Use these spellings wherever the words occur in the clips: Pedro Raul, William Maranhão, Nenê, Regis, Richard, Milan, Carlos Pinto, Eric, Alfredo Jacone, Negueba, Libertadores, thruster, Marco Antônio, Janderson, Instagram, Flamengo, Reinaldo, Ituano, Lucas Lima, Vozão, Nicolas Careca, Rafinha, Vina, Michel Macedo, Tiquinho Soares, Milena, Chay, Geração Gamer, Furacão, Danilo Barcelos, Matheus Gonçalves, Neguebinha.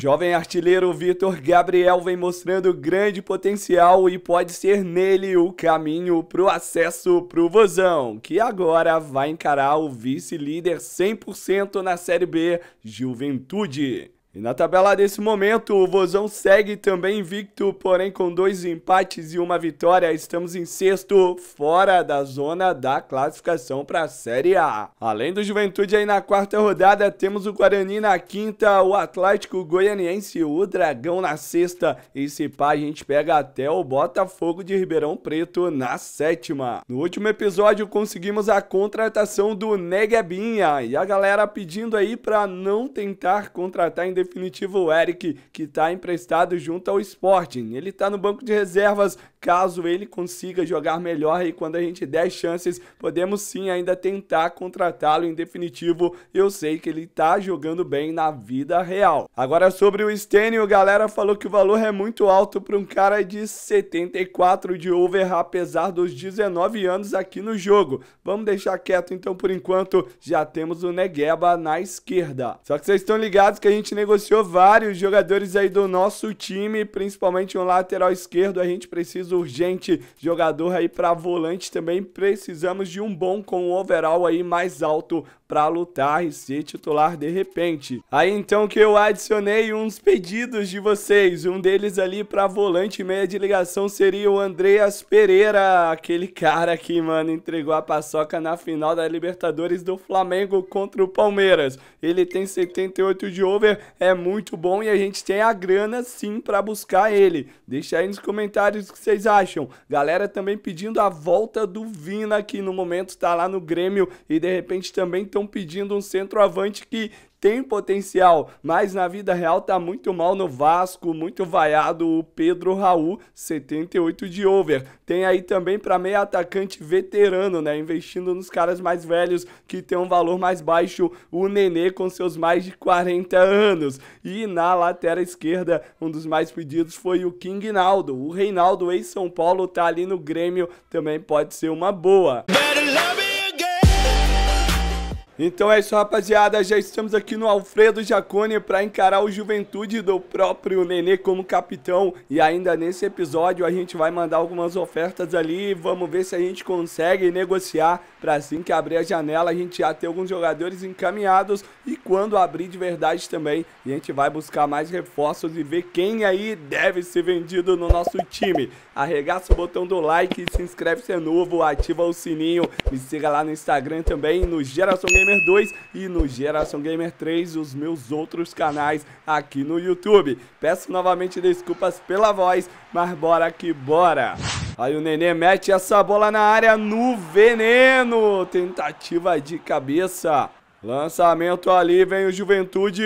Jovem artilheiro Vitor Gabriel vem mostrando grande potencial e pode ser nele o caminho para o acesso para o Vozão, que agora vai encarar o vice-líder 100% na Série B, Juventude. E na tabela desse momento, o Vozão segue também invicto, porém com 2 empates e 1 vitória. Estamos em 6º, fora da zona da classificação para a Série A. Além do Juventude aí na 4ª rodada, temos o Guarani na 5ª, o Atlético Goianiense, o Dragão na 6ª. E se pá, a gente pega até o Botafogo de Ribeirão Preto na 7ª. No último episódio, conseguimos a contratação do Neguebinha. E a galera pedindo aí para não tentar contratar em definitivo o Eric, que está emprestado junto ao Sporting. Ele está no banco de reservas, caso ele consiga jogar melhor e quando a gente der chances, podemos sim ainda tentar contratá-lo em definitivo. Eu sei que ele está jogando bem na vida real. Agora sobre o Stênio, galera falou que o valor é muito alto para um cara de 74 de over, apesar dos 19 anos aqui no jogo. Vamos deixar quieto então por enquanto, já temos o Negueba na esquerda. Só que vocês estão ligados que a gente negociou vários jogadores aí do nosso time, principalmente um lateral esquerdo. A gente precisa urgente jogador aí para volante também. Precisamos de um bom com um overall aí mais alto para lutar e ser titular de repente. Aí então que eu adicionei uns pedidos de vocês. Um deles ali para volante e meia de ligação seria o Andreas Pereira, aquele cara que, mano, entregou a paçoca na final da Libertadores do Flamengo contra o Palmeiras. Ele tem 78 de over, é muito bom e a gente tem a grana sim para buscar ele. Deixa aí nos comentários o que vocês acham. Galera também pedindo a volta do Vina, que no momento tá lá no Grêmio, e de repente também estão pedindo um centroavante que tem potencial, mas na vida real tá muito mal no Vasco, muito vaiado, o Pedro Raul, 78 de over. Tem aí também para meia atacante veterano, né, investindo nos caras mais velhos que tem um valor mais baixo, o Nenê com seus mais de 40 anos. E na lateral esquerda, um dos mais pedidos foi o King Naldo. O Reinaldo, ex-São Paulo, tá ali no Grêmio, também pode ser uma boa. Então é isso, rapaziada, já estamos aqui no Alfredo Jacone para encarar o Juventude do próprio Nenê como capitão. E ainda nesse episódio a gente vai mandar algumas ofertas ali, vamos ver se a gente consegue negociar para assim que abrir a janela a gente já ter alguns jogadores encaminhados. E quando abrir de verdade também, a gente vai buscar mais reforços e ver quem aí deve ser vendido no nosso time. Arregaça o botão do like, se inscreve se é novo, ativa o sininho, me siga lá no Instagram também, no Geração Gamer 2 e no Geração Gamer 3, os meus outros canais aqui no YouTube. Peço novamente desculpas pela voz, mas bora que bora. Aí o Nenê mete essa bola na área no veneno. Tentativa de cabeça. Lançamento ali, vem o Juventude.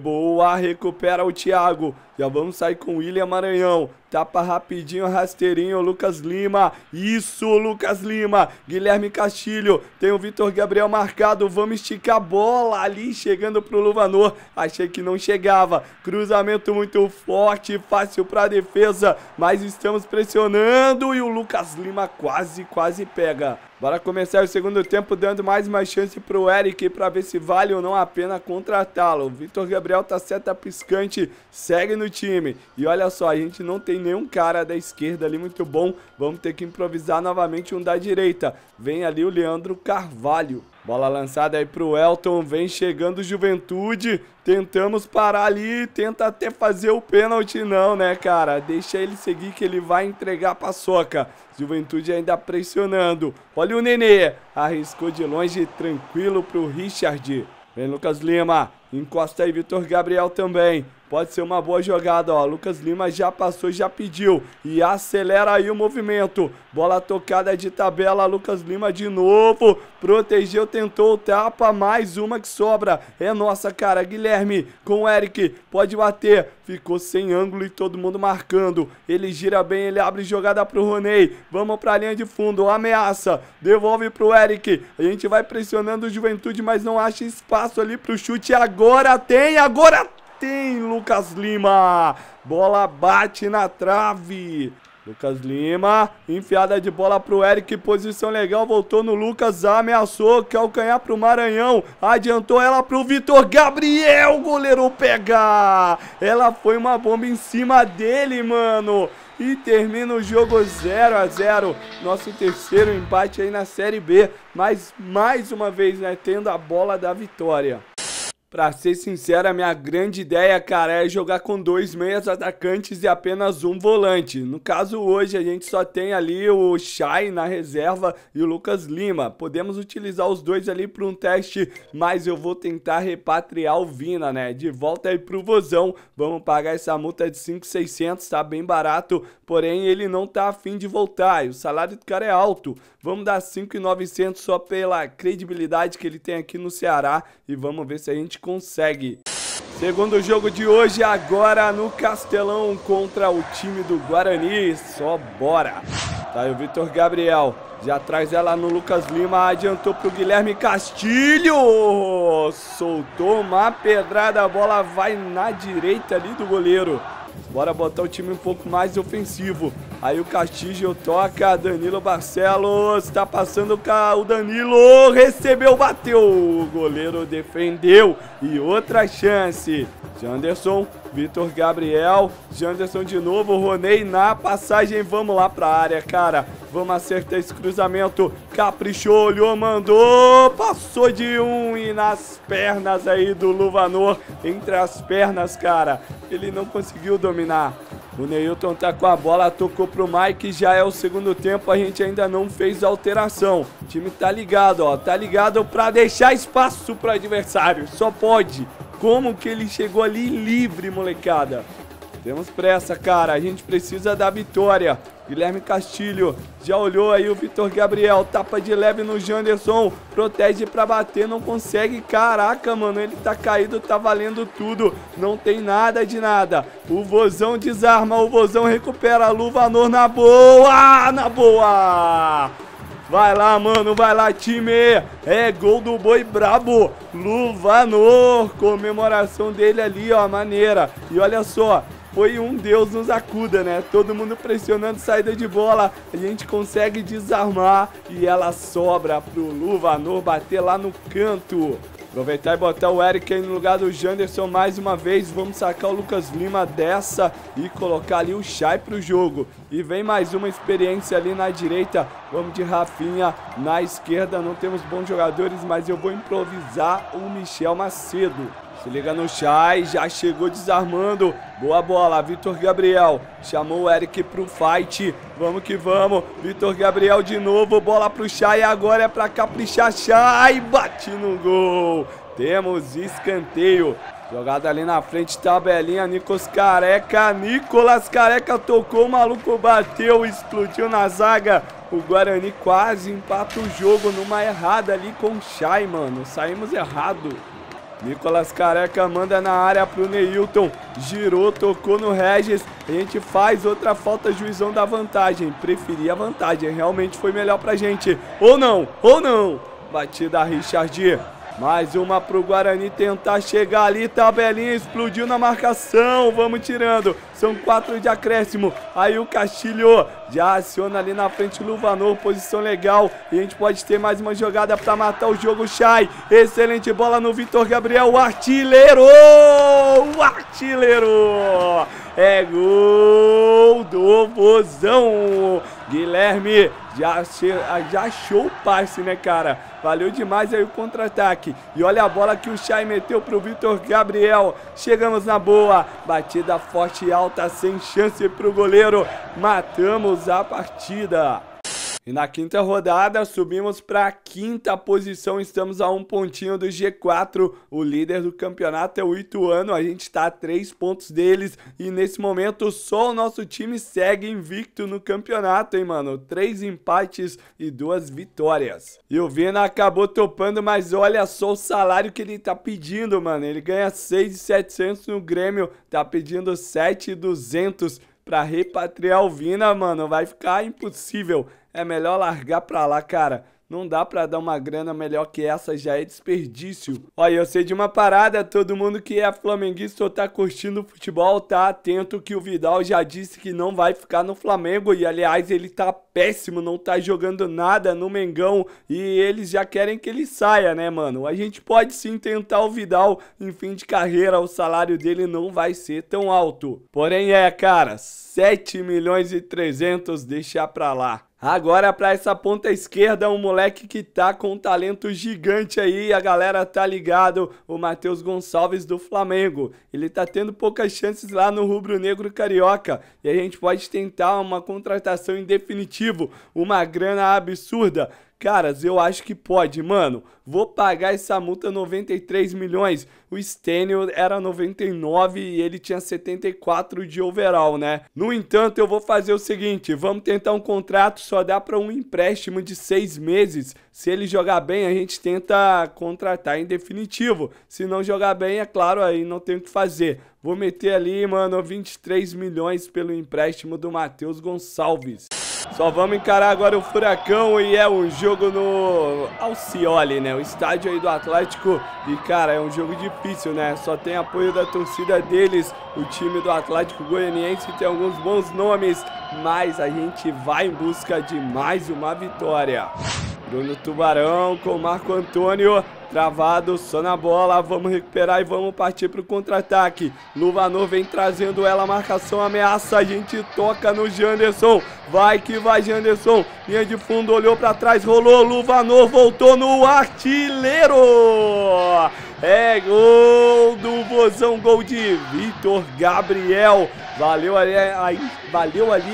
Boa, recupera o Thiago. Já vamos sair com o William Maranhão. Tapa rapidinho, rasteirinho, Lucas Lima. Isso, Lucas Lima. Guilherme Castilho. Tem o Vitor Gabriel marcado. Vamos esticar a bola ali, chegando pro Luvanor. Achei que não chegava. Cruzamento muito forte, fácil pra defesa. Mas estamos pressionando e o Lucas Lima quase pega. Bora começar o segundo tempo dando mais uma chance pro Eric pra ver se vale ou não a pena contratá-lo. O Vitor Gabriel tá seta piscante, segue no time. E olha só, a gente não tem nenhum cara da esquerda ali muito bom. Vamos ter que improvisar novamente um da direita. Vem ali o Leandro Carvalho. Bola lançada aí pro Elton, vem chegando Juventude, tentamos parar ali, tenta até fazer o pênalti, não, né, cara? Deixa ele seguir que ele vai entregar a paçoca. Juventude ainda pressionando, olha o Nenê, arriscou de longe, tranquilo pro Richard. Vem Lucas Lima, encosta aí Vitor Gabriel também. Pode ser uma boa jogada, ó. Lucas Lima já passou, já pediu. E acelera aí o movimento. Bola tocada de tabela. Lucas Lima de novo. Protegeu, tentou, tapa. Mais uma que sobra. É nossa, cara. Guilherme com o Eric. Pode bater. Ficou sem ângulo e todo mundo marcando. Ele gira bem, ele abre jogada pro Roney. Vamos pra linha de fundo. Ameaça. Devolve pro Eric. A gente vai pressionando o Juventude, mas não acha espaço ali pro chute. Agora tem, agora tem! Lucas Lima, bola bate na trave. Lucas Lima, enfiada de bola pro Eric, posição legal, voltou no Lucas, ameaçou, calcanhar pro Maranhão, adiantou ela pro Vitor Gabriel, o goleiro pega, ela foi uma bomba em cima dele, mano, e termina o jogo 0 a 0, nosso terceiro empate aí na Série B, mas mais uma vez, né, tendo a bola da vitória. Pra ser sincero, a minha grande ideia, cara, é jogar com dois meias atacantes e apenas um volante. No caso, hoje a gente só tem ali o Chay na reserva e o Lucas Lima. Podemos utilizar os dois ali para um teste, mas eu vou tentar repatriar o Vina, né? De volta aí pro Vozão. Vamos pagar essa multa de 5.600, tá bem barato. Porém, ele não tá afim de voltar e o salário do cara é alto. Vamos dar 5.900 só pela credibilidade que ele tem aqui no Ceará e vamos ver se a gente consegue. Segundo jogo de hoje, agora no Castelão contra o time do Guarani. Só bora. Tá aí o Vitor Gabriel. Já traz ela no Lucas Lima. Adiantou pro Guilherme Castilho. Soltou uma pedrada. A bola vai na direita ali do goleiro. Bora botar o time um pouco mais ofensivo. Aí o Castilho toca. Danilo Barcelos. Tá passando o Danilo. Recebeu, bateu. O goleiro defendeu. E outra chance. Janderson. Vitor Gabriel. Janderson de novo. Roney na passagem. Vamos lá pra área, cara. Vamos acertar esse cruzamento. Caprichou, olhou, mandou. Passou de um e nas pernas aí do Luvanor. Entre as pernas, cara. Ele não conseguiu dominar. O Neilton tá com a bola, tocou pro Mike, já é o segundo tempo, a gente ainda não fez alteração. O time tá ligado, ó, tá ligado pra deixar espaço pro adversário, só pode. Como que ele chegou ali livre, molecada? Temos pressa, cara, a gente precisa da vitória. Guilherme Castilho, já olhou aí o Vitor Gabriel, tapa de leve no Janderson, protege pra bater, não consegue, caraca, mano, ele tá caído, tá valendo tudo, não tem nada de nada, o Vozão desarma, o Vozão recupera, Luvanor na boa, na boa! Vai lá, mano, vai lá, time, é gol do boi brabo, Luvanor, comemoração dele ali, ó, maneira, e olha só, foi um Deus nos acuda, né? Todo mundo pressionando, saída de bola. A gente consegue desarmar e ela sobra pro Luvanor bater lá no canto. Aproveitar e botar o Eric aí no lugar do Janderson mais uma vez. Vamos sacar o Lucas Lima dessa e colocar ali o Chay pro jogo. E vem mais uma experiência ali na direita. Vamos de Rafinha na esquerda. Não temos bons jogadores, mas eu vou improvisar o Michel Macedo. Se liga no Chay, já chegou desarmando. Boa bola, Vitor Gabriel. Chamou o Eric pro fight. Vamos que vamos. Vitor Gabriel de novo. Bola pro Chay. Agora é pra caprichar. Chay bate no gol. Temos escanteio. Jogada ali na frente, tabelinha. Nicolas Careca. Nicolas Careca tocou. O maluco bateu. Explodiu na zaga. O Guarani quase empata o jogo numa errada ali com o Chay, mano. Saímos errado. Nicolas Careca manda na área pro Neilton, girou, tocou no Regis, a gente faz outra falta, juizão da vantagem, preferia a vantagem, realmente foi melhor pra gente, ou não, ou não, batida Richard, mais uma pro Guarani tentar chegar ali, tabelinha, explodiu na marcação, vamos tirando, são 4 de acréscimo, aí o Castilho já aciona ali na frente o Luvanor, posição legal, e a gente pode ter mais uma jogada pra matar o jogo, Chay, excelente bola no Vitor Gabriel, o artilheiro, é gol do Vozão, Guilherme, já achou o passe, né, cara, valeu demais aí o contra-ataque, e olha a bola que o Chay meteu pro Vitor Gabriel, chegamos na boa, batida forte e alta, sem chance pro goleiro, matamos a partida. E na quinta rodada subimos para a 5ª posição, estamos a um pontinho do G4, o líder do campeonato é o Ituano, a gente está a 3 pontos deles e nesse momento só o nosso time segue invicto no campeonato, hein, mano, 3 empates e 2 vitórias. E o Vina acabou topando, mas olha só o salário que ele tá pedindo, mano, ele ganha 6.700 no Grêmio, tá pedindo 7.200. Pra repatriar o Vina, mano, vai ficar impossível. É melhor largar pra lá, cara. Não dá pra dar uma grana melhor que essa, já é desperdício. Olha, eu sei de uma parada, todo mundo que é flamenguista ou tá curtindo o futebol, tá atento que o Vidal já disse que não vai ficar no Flamengo. E aliás, ele tá péssimo, não tá jogando nada no Mengão e eles já querem que ele saia, né, mano? A gente pode sim tentar o Vidal em fim de carreira, o salário dele não vai ser tão alto. Porém é, cara, 7 milhões e 300, deixar pra lá. Agora pra essa ponta esquerda, um moleque que tá com um talento gigante aí, a galera tá ligado, o Matheus Gonçalves do Flamengo. Ele tá tendo poucas chances lá no rubro-negro carioca e a gente pode tentar uma contratação em definitivo, uma grana absurda. Caras, eu acho que pode, mano. Vou pagar essa multa 93 milhões. O Stênio era 99 e ele tinha 74 de overall, né? No entanto, eu vou fazer o seguinte. Vamos tentar um contrato, só dá pra um empréstimo de 6 meses. Se ele jogar bem, a gente tenta contratar em definitivo. Se não jogar bem, é claro, aí não tem o que fazer. Vou meter ali, mano, 23 milhões pelo empréstimo do Matheus Gonçalves. Só vamos encarar agora o Furacão e é um jogo no Alcioli, né? O estádio aí do Atlético. E, cara, é um jogo difícil, né? Só tem apoio da torcida deles. O time do Atlético Goianiense tem alguns bons nomes, mas a gente vai em busca de mais uma vitória. Bruno Tubarão com Marco Antônio. Travado, só na bola, vamos recuperar e vamos partir para o contra-ataque. Luvanor vem trazendo ela, marcação, ameaça, a gente toca no Janderson. Vai que vai, Janderson. Linha de fundo, olhou para trás, rolou, Luvanor voltou no artilheiro. É gol do Vozão, gol de Vitor Gabriel. Valeu ali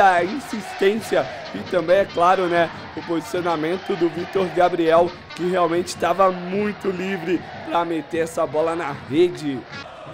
a insistência e também, é claro, né, o posicionamento do Vitor Gabriel, que realmente estava muito livre para meter essa bola na rede.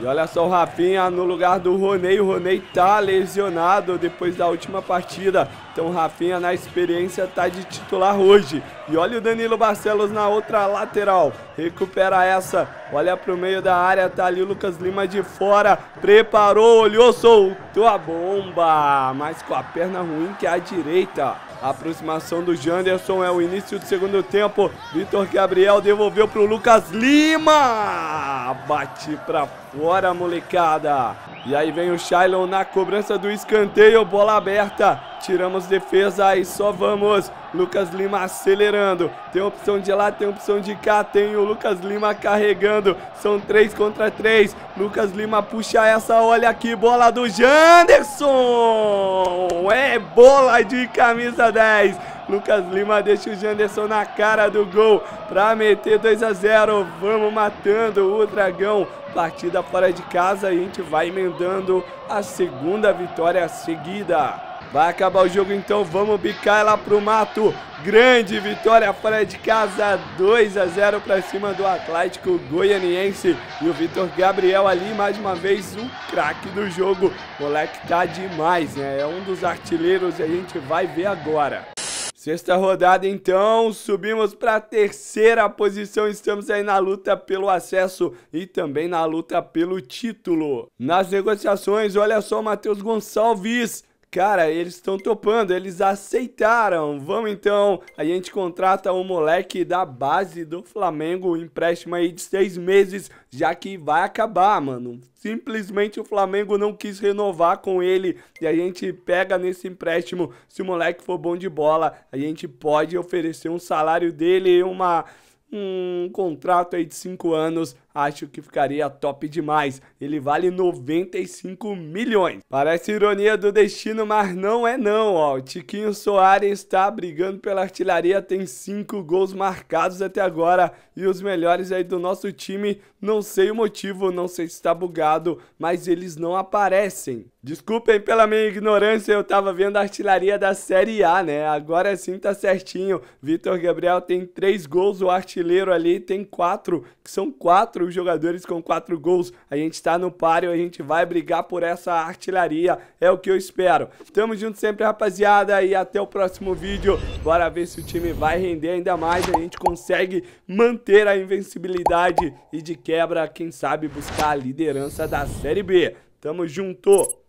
E olha só o Rafinha no lugar do Roney. O Roney tá lesionado depois da última partida. Então o Rafinha, na experiência, tá de titular hoje. E olha o Danilo Barcelos na outra lateral. Recupera essa. Olha pro meio da área. Tá ali o Lucas Lima de fora. Preparou, olhou, soltou a bomba. Mas com a perna ruim que é a direita. A aproximação do Janderson é o início do segundo tempo. Vitor Gabriel devolveu pro Lucas Lima. Bate pra fora, molecada. E aí vem o Shailon na cobrança do escanteio. Bola aberta. Tiramos defesa e só vamos. Lucas Lima acelerando. Tem opção de lá, tem opção de cá. Tem o Lucas Lima carregando. São 3 contra 3. Lucas Lima puxa essa. Olha aqui, bola do Janderson. É bola de camisa 10. Lucas Lima deixa o Janderson na cara do gol pra meter 2 a 0. Vamos matando o Dragão. Partida fora de casa. A gente vai emendando a segunda vitória seguida. Vai acabar o jogo então, vamos bicar ela pro mato. Grande vitória fora de casa, 2 a 0 para cima do Atlético Goianiense. E o Vitor Gabriel ali, mais uma vez, o craque do jogo. Moleque tá demais, né? É um dos artilheiros e a gente vai ver agora. Sexta rodada então, subimos para a 3ª posição, estamos aí na luta pelo acesso e também na luta pelo título. Nas negociações, olha só o Matheus Gonçalves. Cara, eles estão topando, eles aceitaram. Vamos então, a gente contrata um moleque da base do Flamengo, um empréstimo aí de 6 meses, já que vai acabar, mano. Simplesmente o Flamengo não quis renovar com ele e a gente pega nesse empréstimo. Se o moleque for bom de bola, a gente pode oferecer um salário dele e um contrato aí de 5 anos, acho que ficaria top demais. Ele vale 95 milhões. Parece ironia do destino, mas não é não, ó. O Tiquinho Soares está brigando pela artilharia, tem 5 gols marcados até agora. E os melhores aí do nosso time, não sei o motivo, não sei se está bugado, mas eles não aparecem. Desculpem pela minha ignorância, eu tava vendo a artilharia da Série A, né? Agora sim tá certinho. Vitor Gabriel tem 3 gols, o artilheiro ali tem 4, que são 4 jogadores com 4 gols. A gente tá no páreo, a gente vai brigar por essa artilharia, é o que eu espero. Tamo junto sempre, rapaziada, e até o próximo vídeo. Bora ver se o time vai render ainda mais, a gente consegue manter a invencibilidade e de quebra, quem sabe, buscar a liderança da Série B. Tamo junto!